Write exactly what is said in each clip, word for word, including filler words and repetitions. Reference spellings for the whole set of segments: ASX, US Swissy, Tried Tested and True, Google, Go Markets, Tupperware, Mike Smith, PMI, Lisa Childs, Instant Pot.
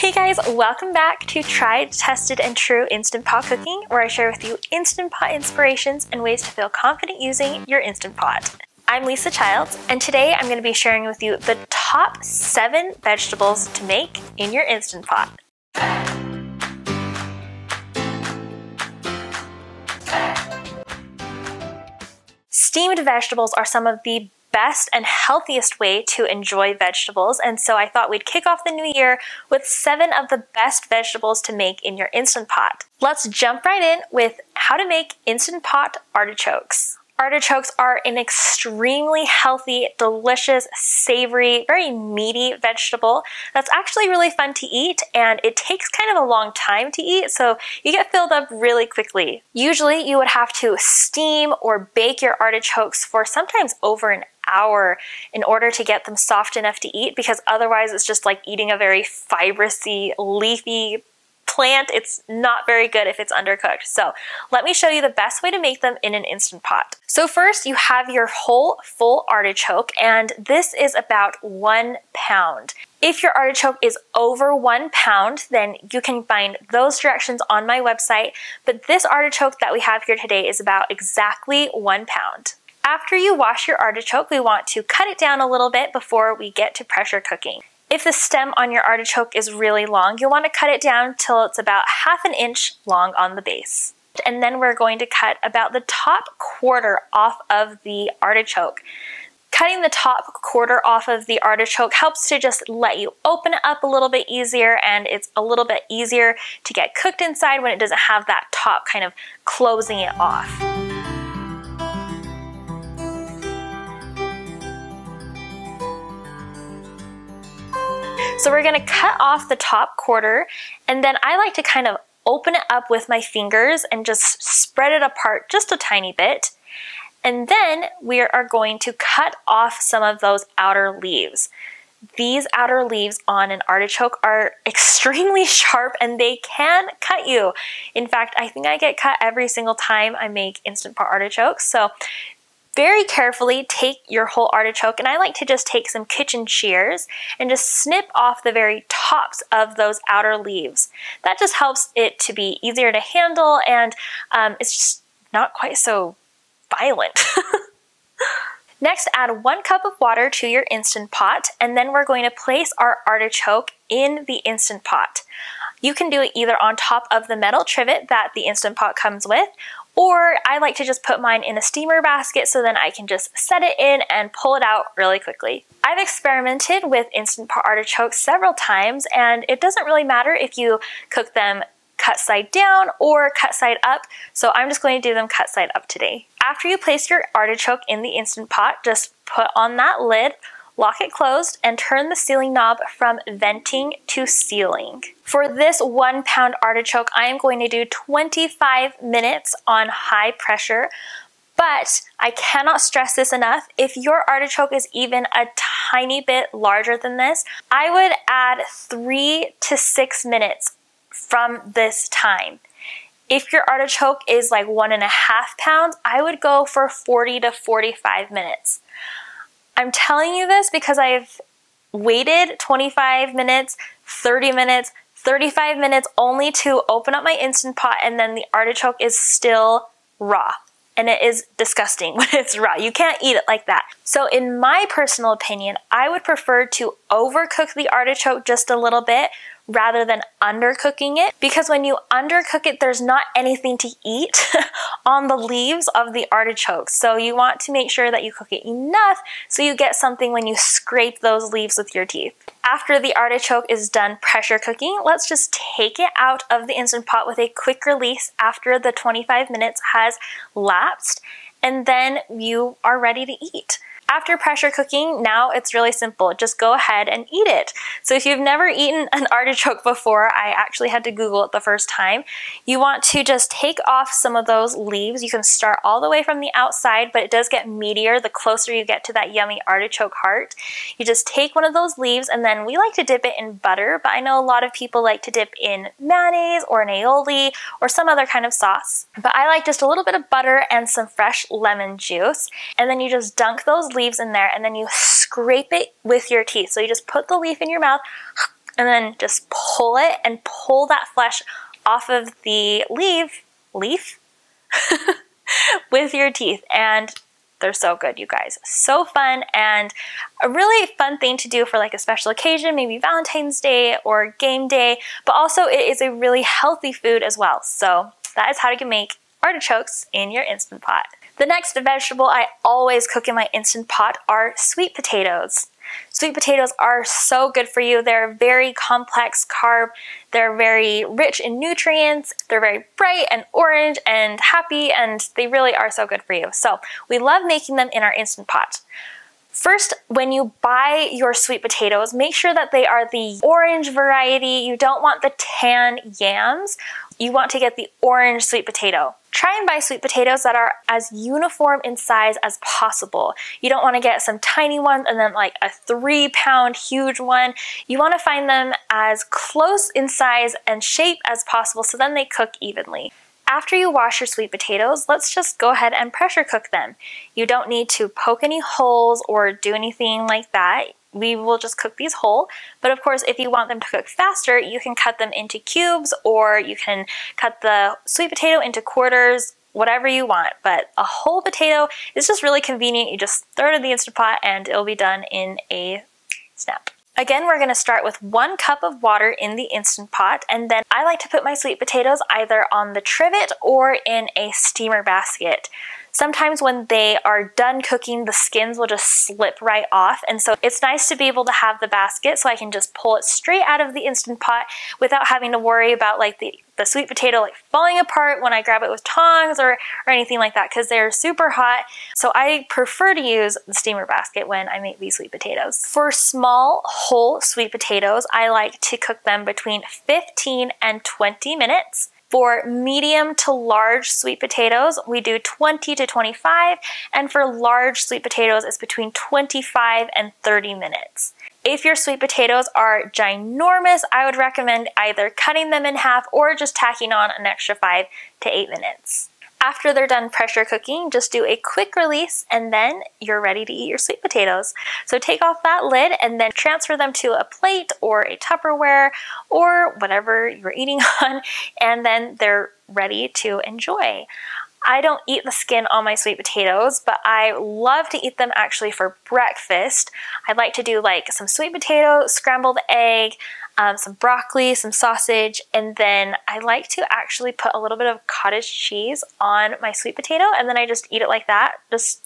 Hey guys, welcome back to Tried, Tested, and True Instant Pot Cooking, where I share with you Instant Pot inspirations and ways to feel confident using your Instant Pot. I'm Lisa Childs, and today I'm going to be sharing with you the top seven vegetables to make in your Instant Pot. Steamed vegetables are some of the best and healthiest way to enjoy vegetables, and so I thought we'd kick off the new year with seven of the best vegetables to make in your Instant Pot. Let's jump right in with how to make Instant Pot artichokes. Artichokes are an extremely healthy, delicious, savory, very meaty vegetable that's actually really fun to eat, and it takes kind of a long time to eat, so you get filled up really quickly. Usually you would have to steam or bake your artichokes for sometimes over an hour in order to get them soft enough to eat, because otherwise it's just like eating a very fibrousy, leafy plant. It's not very good if it's undercooked. So let me show you the best way to make them in an Instant Pot. So first you have your whole full artichoke, and this is about one pound. If your artichoke is over one pound, then you can find those directions on my website, but this artichoke that we have here today is about exactly one pound. After you wash your artichoke, we want to cut it down a little bit before we get to pressure cooking. If the stem on your artichoke is really long, you'll want to cut it down till it's about half an inch long on the base. And then we're going to cut about the top quarter off of the artichoke. Cutting the top quarter off of the artichoke helps to just let you open it up a little bit easier, and it's a little bit easier to get cooked inside when it doesn't have that top kind of closing it off. So we're gonna cut off the top quarter, and then I like to kind of open it up with my fingers and just spread it apart just a tiny bit. And then we are going to cut off some of those outer leaves. These outer leaves on an artichoke are extremely sharp, and they can cut you. In fact, I think I get cut every single time I make Instant Pot artichokes. So very carefully take your whole artichoke, and I like to just take some kitchen shears and just snip off the very tops of those outer leaves. That just helps it to be easier to handle, and um, it's just not quite so violent. Next, add one cup of water to your Instant Pot, and then we're going to place our artichoke in the Instant Pot. You can do it either on top of the metal trivet that the Instant Pot comes with, or I like to just put mine in a steamer basket, so then I can just set it in and pull it out really quickly. I've experimented with Instant Pot artichokes several times, and it doesn't really matter if you cook them cut side down or cut side up, so I'm just going to do them cut side up today. After you place your artichoke in the Instant Pot, just put on that lid, lock it closed, and turn the sealing knob from venting to sealing. For this one pound artichoke, I am going to do twenty-five minutes on high pressure, but I cannot stress this enough. If your artichoke is even a tiny bit larger than this, I would add three to six minutes from this time. If your artichoke is like one and a half pounds, I would go for forty to forty-five minutes. I'm telling you this because I've waited twenty-five minutes, thirty minutes, thirty-five minutes only to open up my Instant Pot, and then the artichoke is still raw. And it is disgusting when it's raw. You can't eat it like that. So in my personal opinion, I would prefer to overcook the artichoke just a little bit rather than undercooking it, because when you undercook it, there's not anything to eat on the leaves of the artichoke. So you want to make sure that you cook it enough so you get something when you scrape those leaves with your teeth. After the artichoke is done pressure cooking, let's just take it out of the Instant Pot with a quick release after the twenty-five minutes has lapsed, and then you are ready to eat. After pressure cooking, now it's really simple. Just go ahead and eat it. So if you've never eaten an artichoke before, I actually had to Google it the first time. You want to just take off some of those leaves. You can start all the way from the outside, but it does get meatier the closer you get to that yummy artichoke heart. You just take one of those leaves, and then we like to dip it in butter, but I know a lot of people like to dip in mayonnaise or an aioli or some other kind of sauce. But I like just a little bit of butter and some fresh lemon juice, and then you just dunk those leaves leaves in there, and then you scrape it with your teeth. So you just put the leaf in your mouth and then just pull it and pull that flesh off of the leaf, leaf with your teeth. And they're so good, you guys. So fun, and a really fun thing to do for like a special occasion, maybe Valentine's Day or game day, but also it is a really healthy food as well. So that is how to make artichokes in your Instant Pot. The next vegetable I always cook in my Instant Pot are sweet potatoes. Sweet potatoes are so good for you. They're a very complex carb. They're very rich in nutrients. They're very bright and orange and happy, and they really are so good for you. So we love making them in our Instant Pot. First, when you buy your sweet potatoes, make sure that they are the orange variety. You don't want the tan yams. You want to get the orange sweet potato. Try and buy sweet potatoes that are as uniform in size as possible. You don't want to get some tiny ones and then like a three pound huge one. You want to find them as close in size and shape as possible so then they cook evenly. After you wash your sweet potatoes, let's just go ahead and pressure cook them. You don't need to poke any holes or do anything like that. We will just cook these whole, but of course if you want them to cook faster, you can cut them into cubes or you can cut the sweet potato into quarters, whatever you want. But a whole potato is just really convenient. You just throw it in the Instant Pot and it'll be done in a snap. Again, we're going to start with one cup of water in the Instant Pot, and then I like to put my sweet potatoes either on the trivet or in a steamer basket. Sometimes when they are done cooking, the skins will just slip right off, and so it's nice to be able to have the basket so I can just pull it straight out of the Instant Pot without having to worry about like the, the sweet potato like falling apart when I grab it with tongs or, or anything like that, because they're super hot. So I prefer to use the steamer basket when I make these sweet potatoes. For small whole sweet potatoes, I like to cook them between fifteen and twenty minutes. For medium to large sweet potatoes, we do twenty to twenty-five, and for large sweet potatoes, it's between twenty-five and thirty minutes. If your sweet potatoes are ginormous, I would recommend either cutting them in half or just tacking on an extra five to eight minutes. After they're done pressure cooking, just do a quick release and then you're ready to eat your sweet potatoes. So take off that lid and then transfer them to a plate or a Tupperware or whatever you're eating on, and then they're ready to enjoy. I don't eat the skin on my sweet potatoes, but I love to eat them actually for breakfast. I like to do like some sweet potato, scrambled egg, Um, some broccoli, some sausage, and then I like to actually put a little bit of cottage cheese on my sweet potato, and then I just eat it like that. Just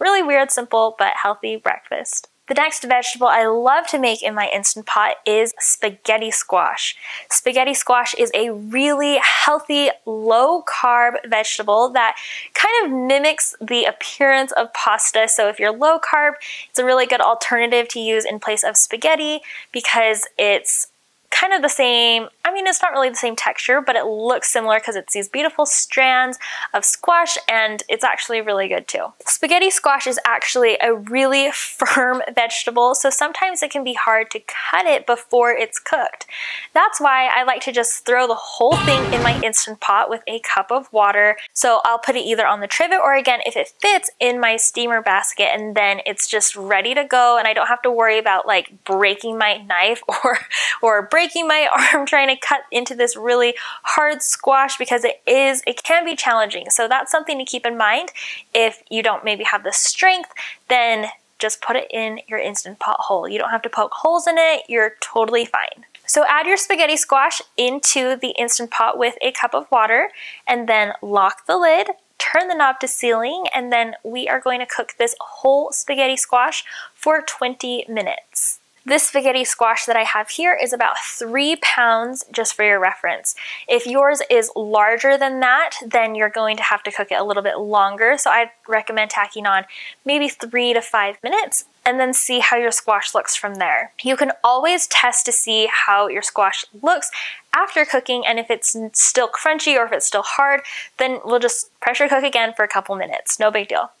really weird, simple, but healthy breakfast. The next vegetable I love to make in my Instant Pot is spaghetti squash. Spaghetti squash is a really healthy, low-carb vegetable that kind of mimics the appearance of pasta. So if you're low-carb, it's a really good alternative to use in place of spaghetti because it's kind of the same, I mean it's not really the same texture, but it looks similar because it's these beautiful strands of squash, and it's actually really good too. Spaghetti squash is actually a really firm vegetable, so sometimes it can be hard to cut it before it's cooked. That's why I like to just throw the whole thing in my Instant Pot with a cup of water. So I'll put it either on the trivet or, again, if it fits, in my steamer basket, and then it's just ready to go, and I don't have to worry about like breaking my knife or, or breaking breaking my arm trying to cut into this really hard squash, because it is, it can be challenging. So that's something to keep in mind. If you don't maybe have the strength, then just put it in your Instant Pot whole. You don't have to poke holes in it. You're totally fine. So add your spaghetti squash into the Instant Pot with a cup of water, and then lock the lid, turn the knob to sealing, and then we are going to cook this whole spaghetti squash for twenty minutes. This spaghetti squash that I have here is about three pounds, just for your reference. If yours is larger than that, then you're going to have to cook it a little bit longer, so I'd recommend tacking on maybe three to five minutes, and then see how your squash looks from there. You can always test to see how your squash looks after cooking, and if it's still crunchy or if it's still hard, then we'll just pressure cook again for a couple minutes, no big deal.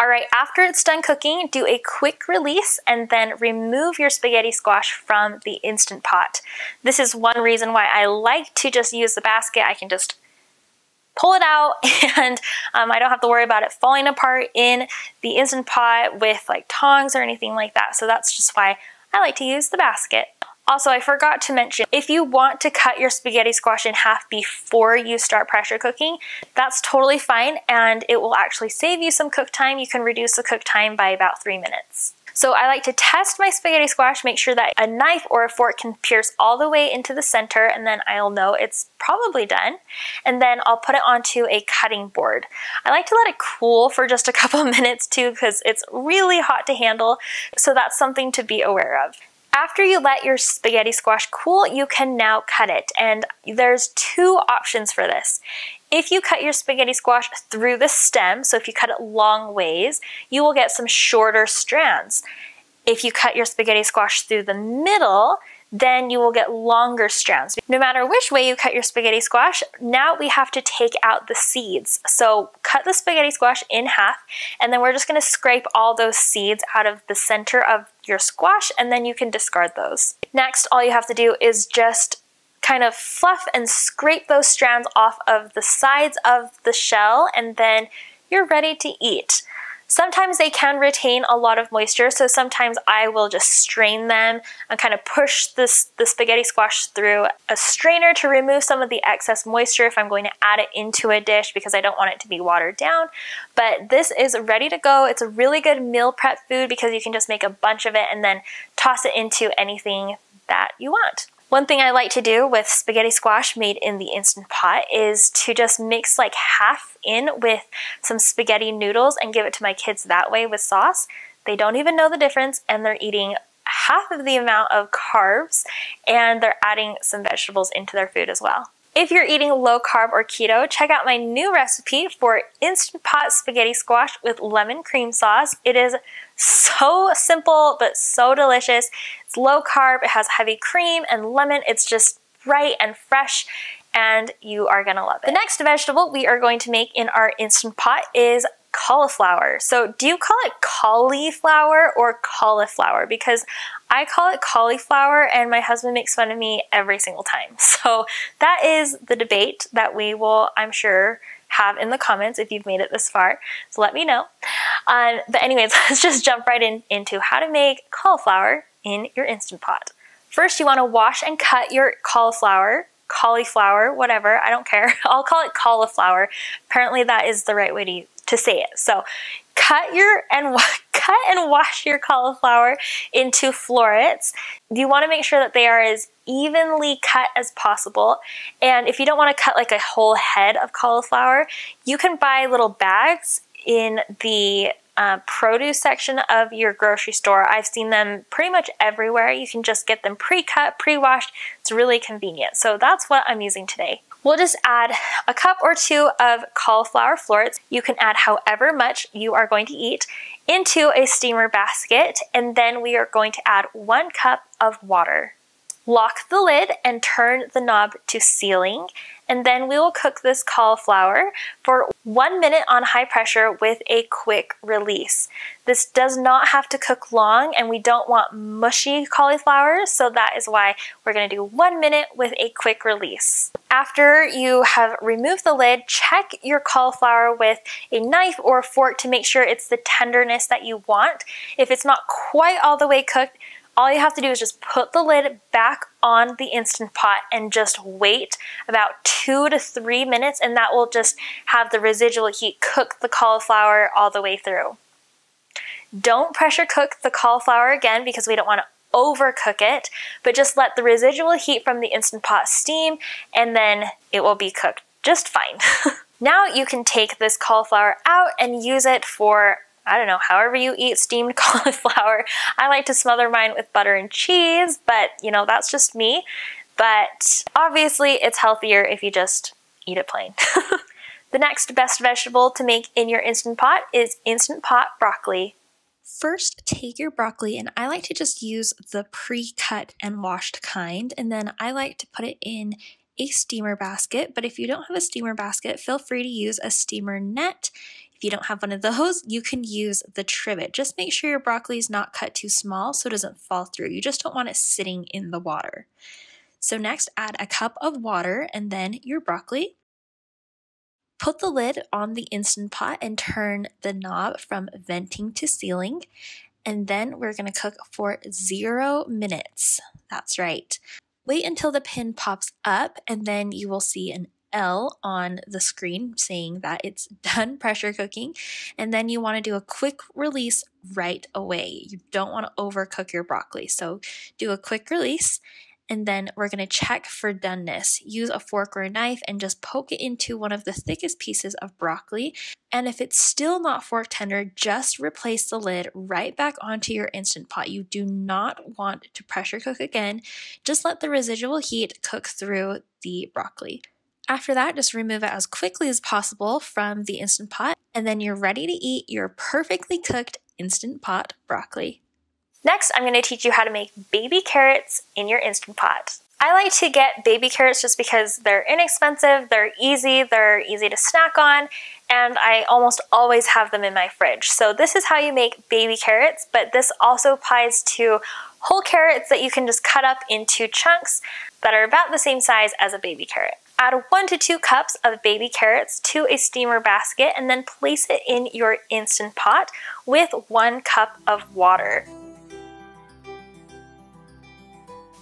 Alright, after it's done cooking, do a quick release and then remove your spaghetti squash from the Instant Pot. This is one reason why I like to just use the basket. I can just pull it out and um, I don't have to worry about it falling apart in the Instant Pot with like tongs or anything like that. So that's just why I like to use the basket. Also, I forgot to mention, if you want to cut your spaghetti squash in half before you start pressure cooking, that's totally fine, and it will actually save you some cook time. You can reduce the cook time by about three minutes. So I like to test my spaghetti squash, make sure that a knife or a fork can pierce all the way into the center, and then I'll know it's probably done. And then I'll put it onto a cutting board. I like to let it cool for just a couple minutes too, because it's really hot to handle. So that's something to be aware of. After you let your spaghetti squash cool, you can now cut it. And there's two options for this. If you cut your spaghetti squash through the stem, so if you cut it long ways, you will get some shorter strands. If you cut your spaghetti squash through the middle, then you will get longer strands. No matter which way you cut your spaghetti squash, now we have to take out the seeds. So cut the spaghetti squash in half, and then we're just gonna scrape all those seeds out of the center of your squash, and then you can discard those. Next, all you have to do is just kind of fluff and scrape those strands off of the sides of the shell, and then you're ready to eat. Sometimes they can retain a lot of moisture, so sometimes I will just strain them and kind of push this, the spaghetti squash through a strainer to remove some of the excess moisture if I'm going to add it into a dish, because I don't want it to be watered down. But this is ready to go. It's a really good meal prep food because you can just make a bunch of it and then toss it into anything that you want. One thing I like to do with spaghetti squash made in the Instant Pot is to just mix like half in with some spaghetti noodles and give it to my kids that way with sauce. They don't even know the difference, and they're eating half of the amount of carbs, and they're adding some vegetables into their food as well. If you're eating low carb or keto, check out my new recipe for Instant Pot spaghetti squash with lemon cream sauce. It is so simple, but so delicious. It's low carb, it has heavy cream and lemon. It's just bright and fresh, and you are gonna love it. The next vegetable we are going to make in our Instant Pot is cauliflower. So do you call it cauliflower or cauliflower? Because I call it cauliflower, and my husband makes fun of me every single time. So that is the debate that we will, I'm sure, have in the comments if you've made it this far. So let me know. Um, but anyways, let's just jump right in into how to make cauliflower in your Instant Pot. First, you want to wash and cut your cauliflower. Cauliflower, whatever, I don't care. I'll call it cauliflower. Apparently that is the right way to to say it. So cut your and cut and wash your cauliflower into florets. You want to make sure that they are as evenly cut as possible. And if you don't want to cut like a whole head of cauliflower, you can buy little bags in the Uh, produce section of your grocery store. I've seen them pretty much everywhere. You can just get them pre-cut, pre-washed. It's really convenient. So that's what I'm using today. We'll just add a cup or two of cauliflower florets. You can add however much you are going to eat into a steamer basket, and then we are going to add one cup of water. Lock the lid and turn the knob to sealing, and then we will cook this cauliflower for one minute on high pressure with a quick release. This does not have to cook long, and we don't want mushy cauliflower, so that is why we're going to do one minute with a quick release. After you have removed the lid, check your cauliflower with a knife or a fork to make sure it's the tenderness that you want. If it's not quite all the way cooked, all you have to do is just put the lid back on the Instant Pot and just wait about two to three minutes, and that will just have the residual heat cook the cauliflower all the way through. Don't pressure cook the cauliflower again because we don't want to overcook it, but just let the residual heat from the Instant Pot steam, and then it will be cooked just fine. Now you can take this cauliflower out and use it for, I don't know, however you eat steamed cauliflower. I like to smother mine with butter and cheese, but you know, that's just me. But obviously it's healthier if you just eat it plain. The next best vegetable to make in your Instant Pot is Instant Pot broccoli. First, take your broccoli, and I like to just use the pre-cut and washed kind, and then I like to put it in a steamer basket. But if you don't have a steamer basket, feel free to use a steamer net. If you don't have one of those, you can use the trivet. Just make sure your broccoli is not cut too small so it doesn't fall through. You just don't want it sitting in the water. So next, add a cup of water and then your broccoli. Put the lid on the Instant Pot and turn the knob from venting to sealing. And then we're gonna cook for zero minutes. That's right. Wait until the pin pops up and then you will see an L on the screen saying that it's done pressure cooking, and then you want to do a quick release right away. You don't want to overcook your broccoli, so do a quick release, and then we're going to check for doneness. Use a fork or a knife and just poke it into one of the thickest pieces of broccoli, and if it's still not fork tender, just replace the lid right back onto your Instant Pot. You do not want to pressure cook again. Just let the residual heat cook through the broccoli. After that, just remove it as quickly as possible from the Instant Pot, and then you're ready to eat your perfectly cooked Instant Pot broccoli. Next, I'm going to teach you how to make baby carrots in your Instant Pot. I like to get baby carrots just because they're inexpensive, they're easy, they're easy to snack on, and I almost always have them in my fridge. So this is how you make baby carrots, but this also applies to whole carrots that you can just cut up into chunks that are about the same size as a baby carrot. Add one to two cups of baby carrots to a steamer basket and then place it in your Instant Pot with one cup of water.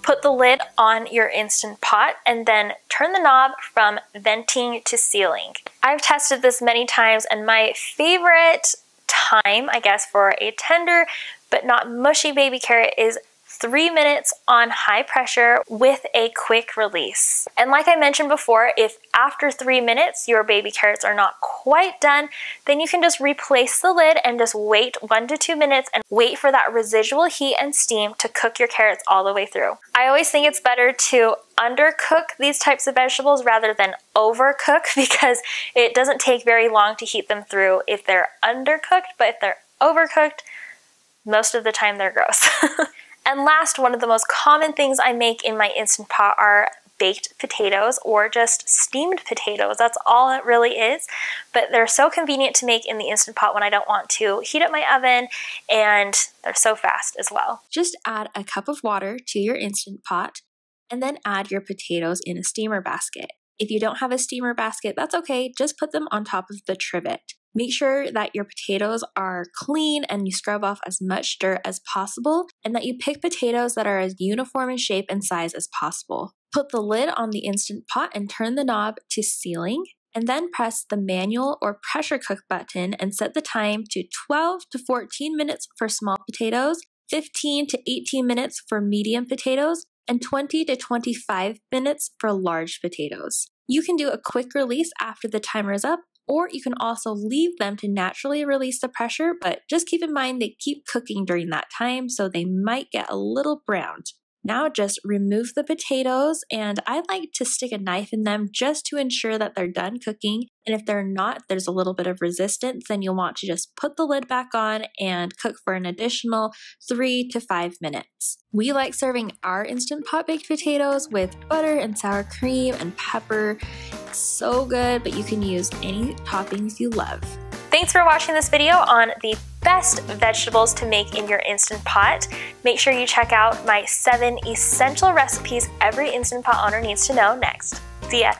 Put the lid on your Instant Pot and then turn the knob from venting to sealing. I've tested this many times, and my favorite time, I guess, for a tender but not mushy baby carrot is three minutes on high pressure with a quick release. And like I mentioned before, if after three minutes your baby carrots are not quite done, then you can just replace the lid and just wait one to two minutes and wait for that residual heat and steam to cook your carrots all the way through. I always think it's better to undercook these types of vegetables rather than overcook, because it doesn't take very long to heat them through if they're undercooked, but if they're overcooked, most of the time they're gross. And last, one of the most common things I make in my Instant Pot are baked potatoes or just steamed potatoes. That's all it really is, but they're so convenient to make in the Instant Pot when I don't want to heat up my oven, and they're so fast as well. Just add a cup of water to your Instant Pot and then add your potatoes in a steamer basket. If you don't have a steamer basket, that's okay. Just put them on top of the trivet. Make sure that your potatoes are clean and you scrub off as much dirt as possible, and that you pick potatoes that are as uniform in shape and size as possible. Put the lid on the Instant Pot and turn the knob to sealing, and then press the manual or pressure cook button and set the time to twelve to fourteen minutes for small potatoes, fifteen to eighteen minutes for medium potatoes, and twenty to twenty-five minutes for large potatoes. You can do a quick release after the timer is up, or you can also leave them to naturally release the pressure, but just keep in mind they keep cooking during that time, so they might get a little browned. Now just remove the potatoes, and I like to stick a knife in them just to ensure that they're done cooking, and if they're not, there's a little bit of resistance, then you'll want to just put the lid back on and cook for an additional three to five minutes. We like serving our Instant Pot baked potatoes with butter and sour cream and pepper. It's so good, but you can use any toppings you love. Thanks for watching this video on the best vegetables to make in your Instant Pot. Make sure you check out my seven essential recipes every Instant Pot owner needs to know next. See ya!